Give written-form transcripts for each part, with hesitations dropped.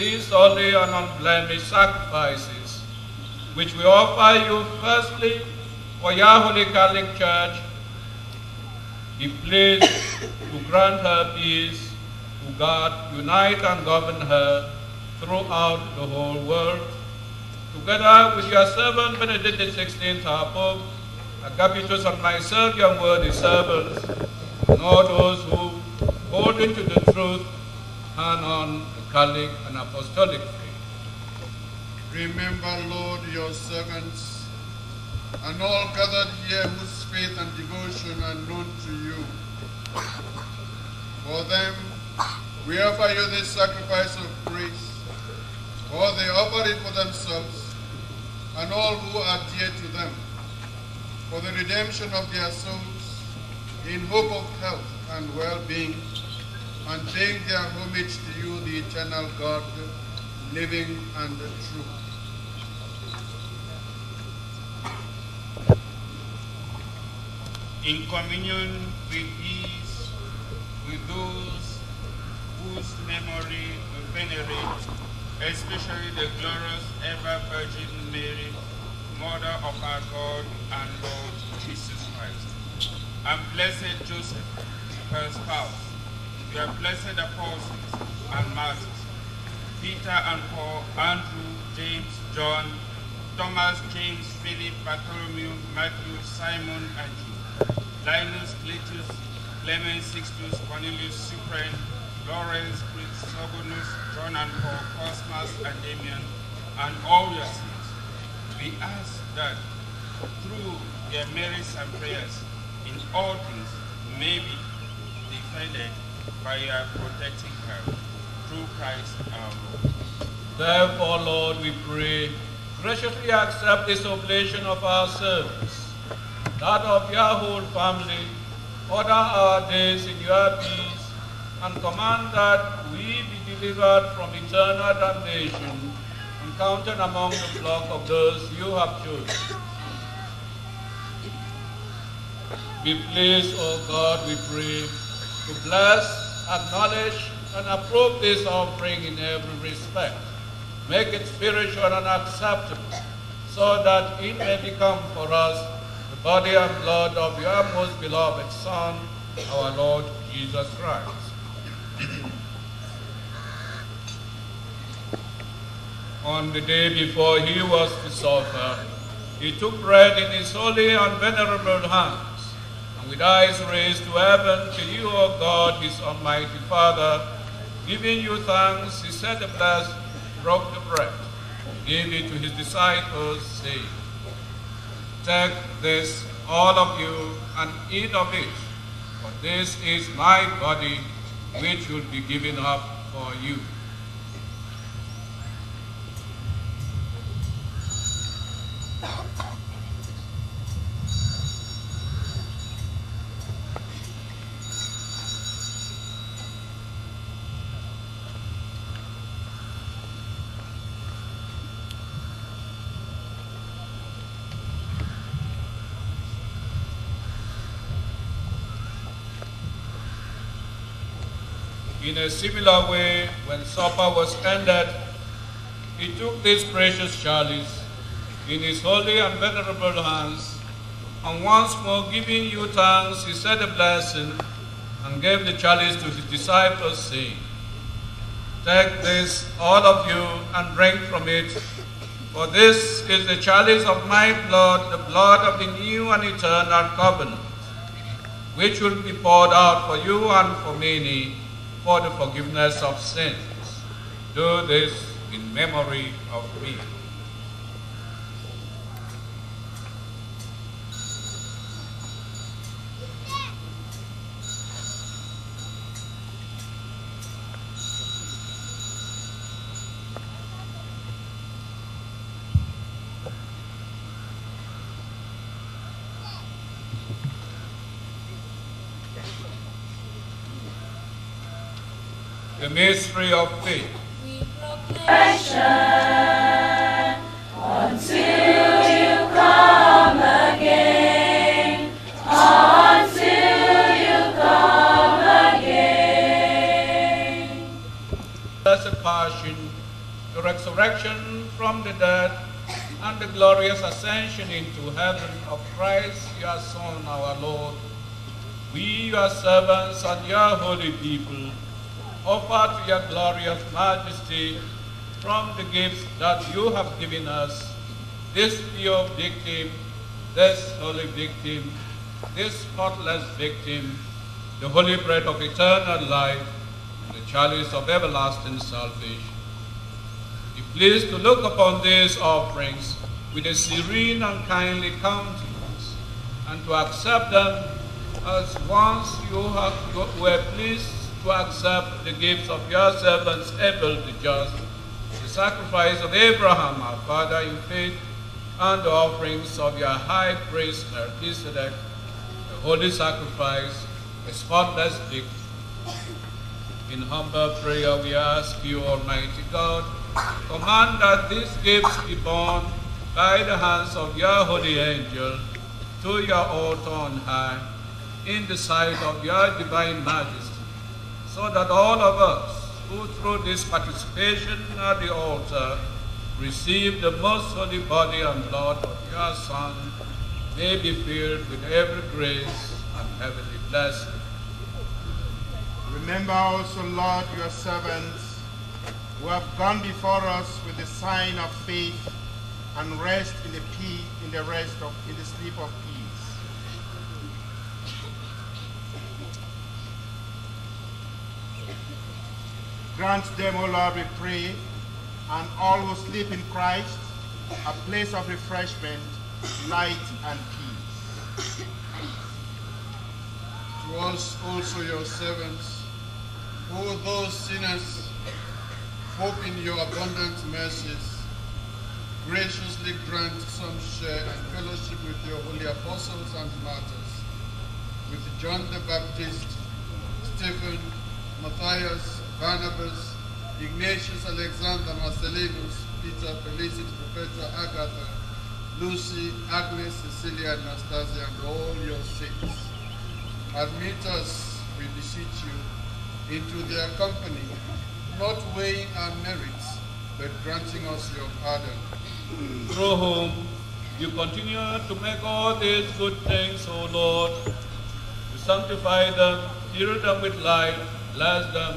these holy and unblemished sacrifices, which we offer you firstly for your holy Catholic Church. Be pleased to grant her peace, to God, unite and govern her throughout the whole world, together with your servant Benedict XVI, our Pope, Agapitus and myself, your worthy servants, and all those who, holding to the truth, and on the Catholic and Apostolic faith. Remember, Lord, your servants, and all gathered here whose faith and devotion are known to you. For them, we offer you this sacrifice of grace, for they offer it for themselves and all who are dear to them, for the redemption of their souls, in hope of health and well-being, and paying their homage to you, the eternal God, living and true. In communion with these, with those whose memory we venerate, especially the glorious ever-Virgin Mary, Mother of our God and Lord Jesus Christ, and blessed Joseph, her spouse, your blessed apostles and martyrs, Peter and Paul, Andrew, James, John, Thomas, James, Philip, Bartholomew, Matthew, Simon, Andrew, Linus, Cletus, Clement, Sixtus, Cornelius, Supreme, Lawrence, Sorbonus, John and Paul, Cosmas and Damian, and all your saints. We ask that through their merits and prayers, in all things may be defended by your protecting her, through Christ our Lord. Therefore, Lord, we pray, graciously accept this oblation of our service, that of your whole family. Order our days in your peace, and command that we be delivered from eternal damnation, and counted among the flock of those you have chosen. Be pleased, O God, we pray, to bless, acknowledge, and approve this offering in every respect. Make it spiritual and acceptable, so that it may become for us the body and blood of your most beloved Son, our Lord Jesus Christ. On the day before he was to suffer, he took bread in his holy and venerable hand, with eyes raised to heaven, to you, O God, his almighty Father, giving you thanks, he said the blessed, broke the bread, gave it to his disciples, saying, take this, all of you, and eat of it, for this is my body, which will be given up for you. In a similar way, when supper was ended, he took this precious chalice in his holy and venerable hands, and once more giving you thanks, he said a blessing and gave the chalice to his disciples, saying, take this, all of you, and drink from it, for this is the chalice of my blood, the blood of the new and eternal covenant, which will be poured out for you and for many, for the forgiveness of sins. Do this in memory of me. The mystery of faith. We proclaim until you come again, until you come again. Blessed Passion, the resurrection from the dead, and the glorious ascension into heaven of Christ, your Son, our Lord, we, your servants and your holy people, offer to your glorious majesty from the gifts that you have given us, this pure victim, this holy victim, this spotless victim, the holy bread of eternal life, and the chalice of everlasting salvation. Be pleased to look upon these offerings with a serene and kindly countenance, and to accept them as once you were pleased to accept the gifts of your servants Abel the just, the sacrifice of Abraham our father in faith, and the offerings of your high priest Melchizedek, the holy sacrifice, a spotless victim. In humble prayer we ask you, Almighty God, command that these gifts be borne by the hands of your holy angel to your altar on high, in the sight of your divine majesty, so that all of us who through this participation at the altar receive the most holy body and blood of your Son, may be filled with every grace and heavenly blessing. Remember also, Lord, your servants who have gone before us with the sign of faith and rest in the peace, in the sleep of peace. Grant them, O Lord, we pray, and all who sleep in Christ, a place of refreshment, light, and peace. To us also, your servants, who though sinners, hope in your abundant mercies, graciously grant some share and fellowship with your holy apostles and martyrs, with John the Baptist, Stephen, Matthias, Barnabas, Ignatius, Alexander, Marcellinus, Peter, Felicity, Perpetua, Agatha, Lucy, Agnes, Cecilia, Anastasia, and all your saints. Admit us, we beseech you, into their company, not weighing our merits, but granting us your pardon. Through whom you continue to make all these good things, O Lord, to sanctify them, fill them with light, bless them,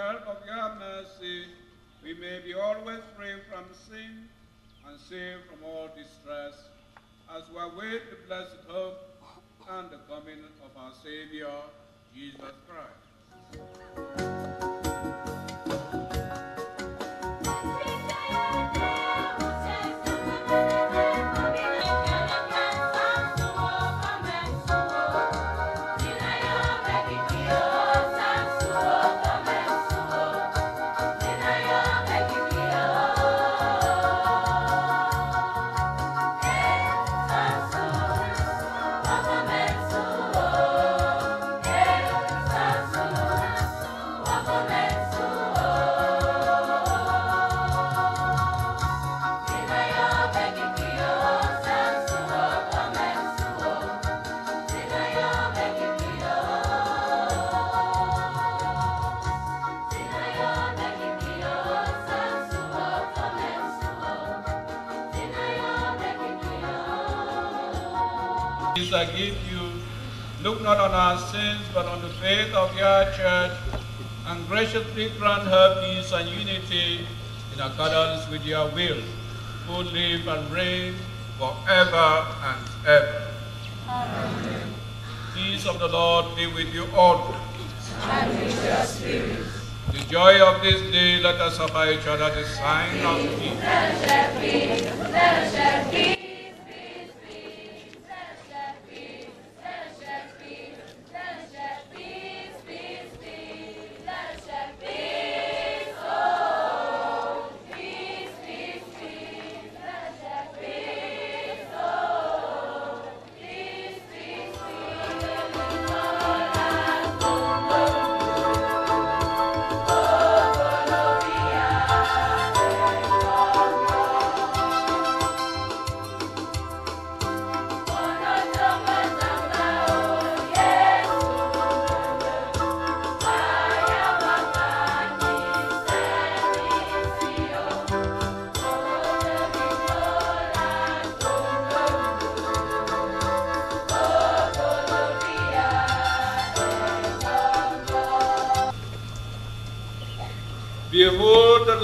help of your mercy, we may be always free from sin and saved from all distress, as we await the blessed hope and the coming of our Savior, Jesus Christ. I give you, look not on our sins, but on the faith of your church, and graciously grant her peace and unity in accordance with your will, who live and reign forever and ever. Amen. Peace of the Lord be with you all. And with your spirit. The joy of this day, let us offer each other the sign of peace. Let us peace. Let us peace.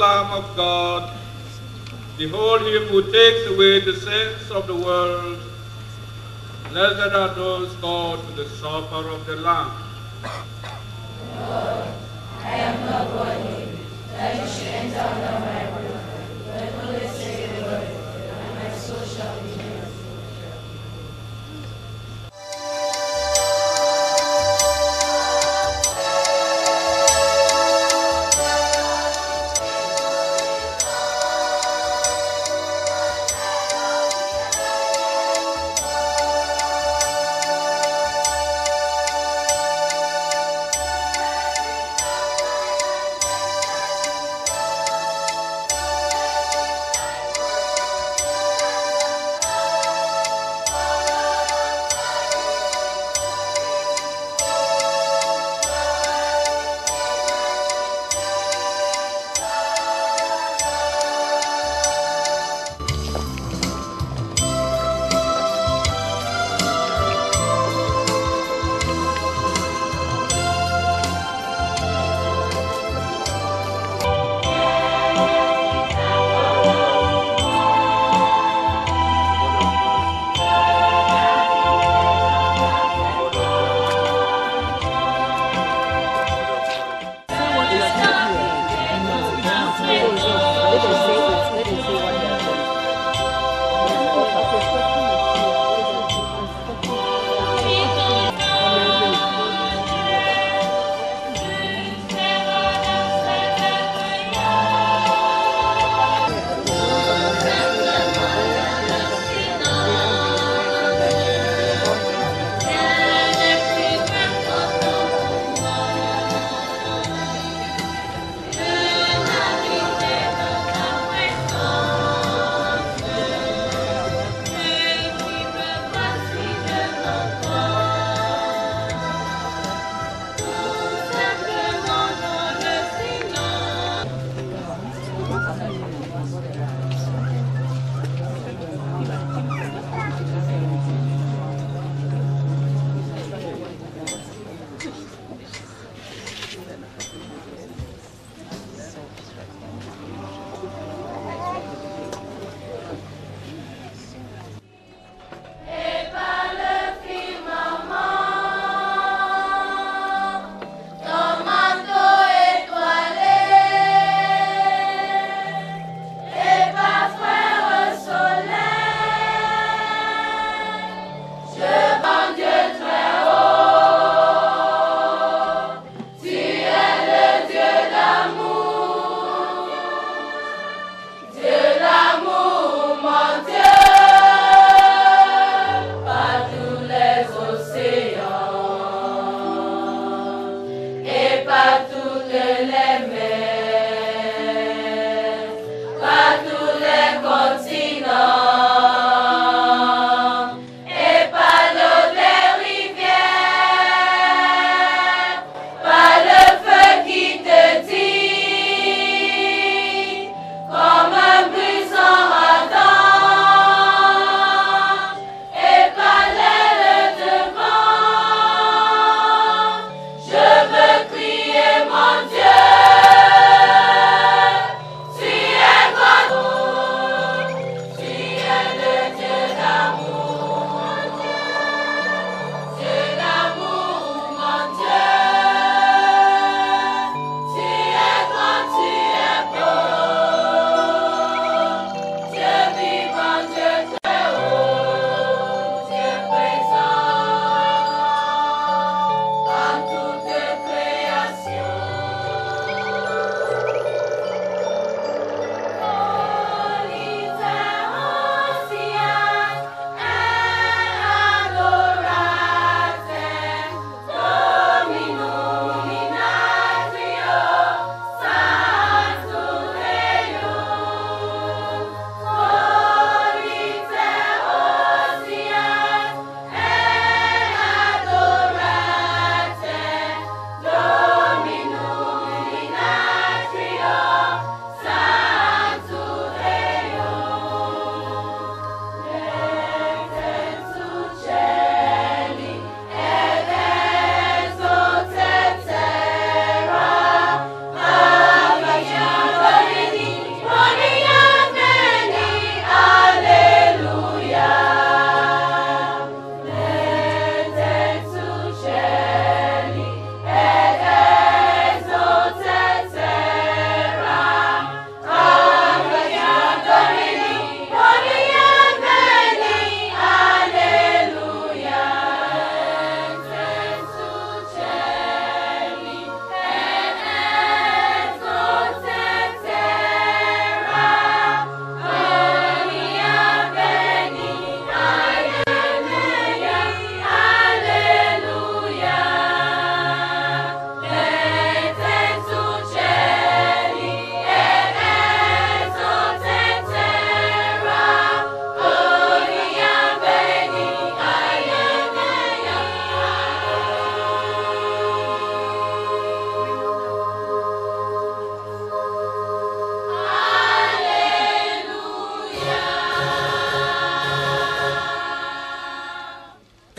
Of God, behold him who takes away the sins of the world. Blessed are those called to the supper of the Lamb. Lord, I am not worthy that you should enter under my roof, but only say the word, and my soul shall be healed.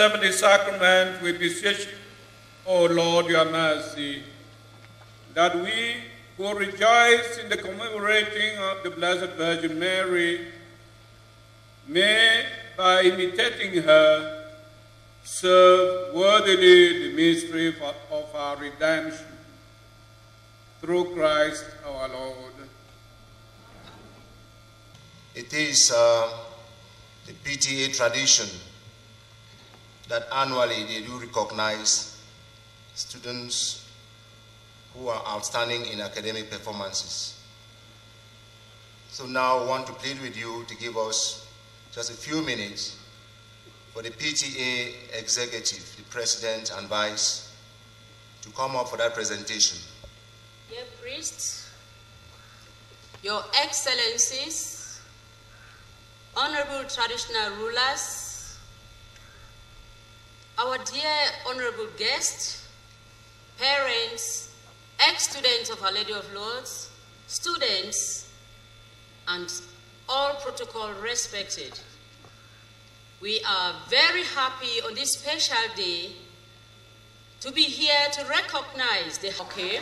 heavenly sacrament, we beseech you, O Lord, your mercy, that we who rejoice in the commemorating of the Blessed Virgin Mary may, by imitating her, serve worthily the mystery of our redemption. Through Christ our Lord. It is the PTA tradition that annually they do recognize students who are outstanding in academic performances. So now I want to plead with you to give us just a few minutes for the PTA executive, the president and vice, to come up for that presentation. Dear priests, your excellencies, honorable traditional rulers, our dear honorable guests, parents, ex-students of Our Lady of Lourdes, students, and all protocol respected. We are very happy on this special day to be here to recognize the hockey.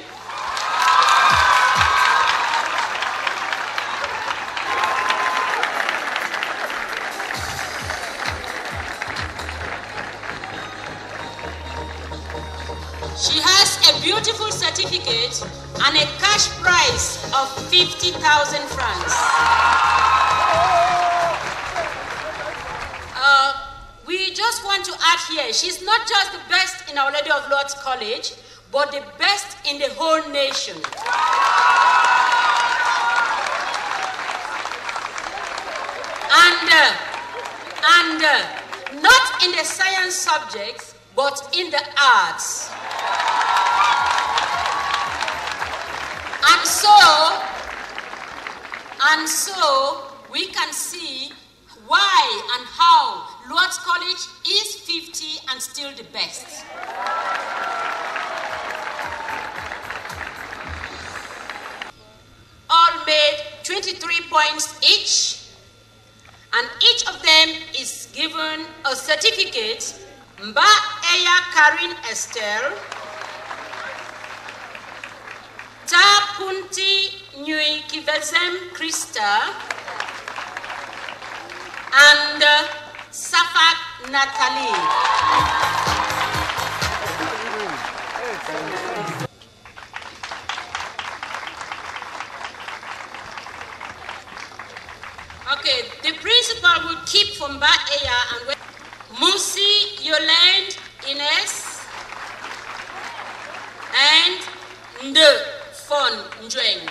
She has a beautiful certificate and a cash prize of 50,000 francs. We just want to add here, she's not just the best in Our Lady of Lourdes College, but the best in the whole nation. And not in the science subjects, but in the arts. And so we can see why and how Lourdes College is 50 and still the best. All made 23 points each, and each of them is given a certificate Mba Eya Karin Estelle, Ta Punti Nui Kivezem Krista, and Safak Natalie. Okay, the principal will keep from Mba Eya and Musi Yolande Ines and Nde Fon Njweng.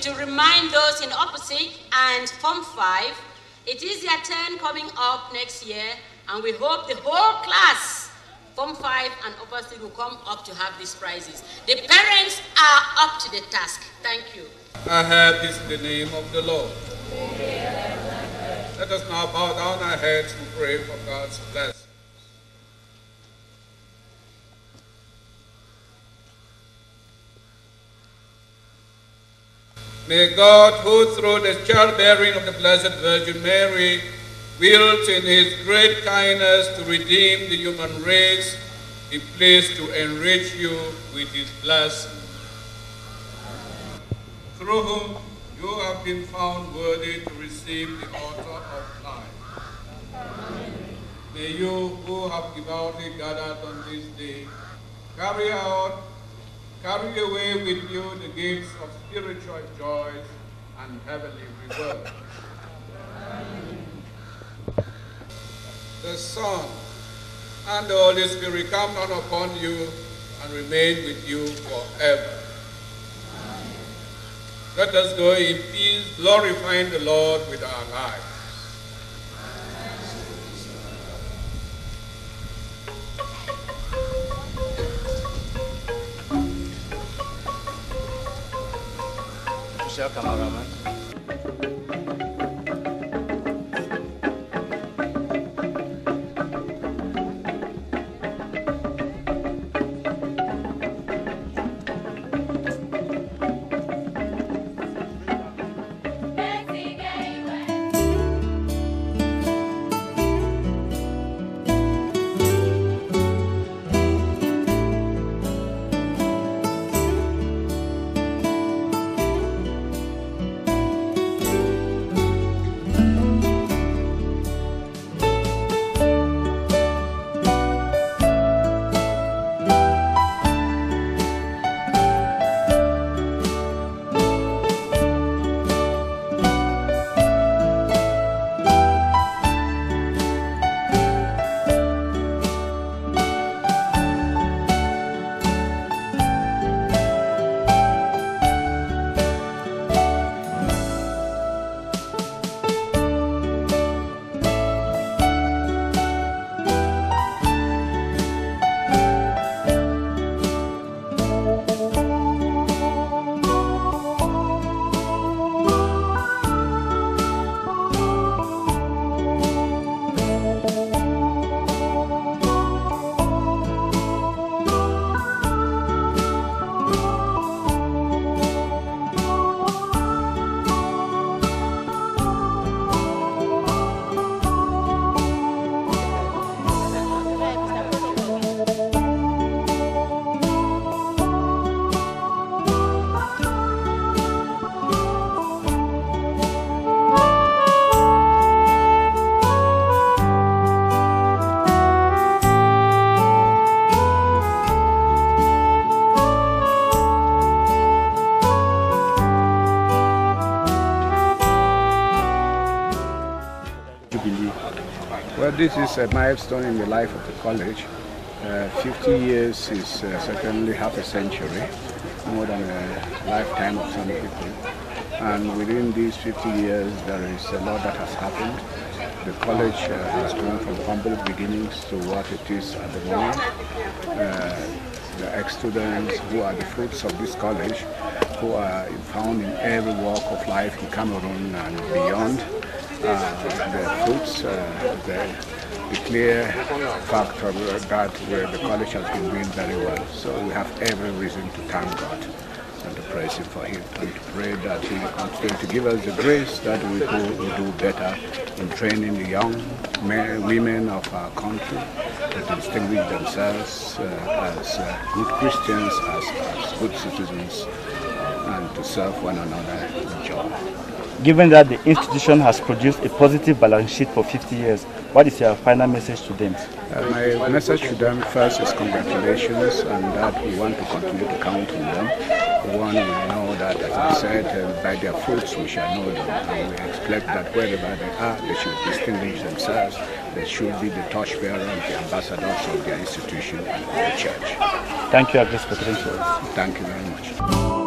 To remind those in opposite and Form 5, it is their turn coming up next year, and we hope the whole class, Form 5 and opposite, will come up to have these prizes. The parents are up to the task. Thank you. Our help is in the name of the Lord. Let us now bow down our heads and pray for God's blessing. May God, who through the childbearing of the Blessed Virgin Mary, wills in his great kindness to redeem the human race, be pleased to enrich you with his blessing. Through whom you have been found worthy to receive the altar of life. May you, who have devoutly gathered on this day, carry away with you the gifts of spiritual joys and heavenly rewards. The Son, and the Holy Spirit come down upon you and remain with you forever. Amen. Let us go in peace, glorifying the Lord with our lives. Michelle Kamaraman. This is a milestone in the life of the college. 50 years is certainly half a century, more than a lifetime of some people. And within these 50 years, there is a lot that has happened. The college has gone from humble beginnings to what it is at the moment. The ex-students who are the fruits of this college, who are found in every walk of life in Cameroon and beyond, the fruits, the clear fact that the college has been doing very well. So we have every reason to thank God and to praise Him for Him and to pray that He continues to give us the grace that we will do better in training the young men, women of our country to distinguish themselves as good Christians, as good citizens, and to serve one another in joy. Given that the institution has produced a positive balance sheet for 50 years, what is your final message to them? My message to them first is congratulations, and that we want to continue to count on them. We want to know that, as I said, by their fruits we shall know them, and we expect that wherever they are, they should distinguish themselves. They should be the torchbearer and the ambassadors of their institution and of the church. Thank you, Agnes. Thank you very much.